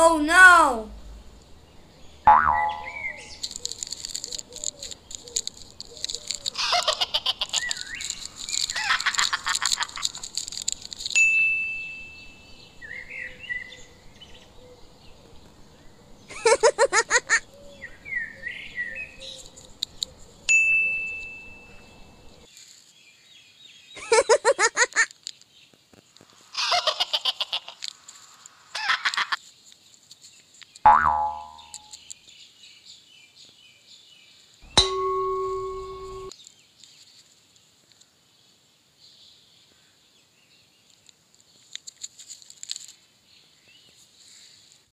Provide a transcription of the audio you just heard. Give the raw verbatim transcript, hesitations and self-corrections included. Oh no!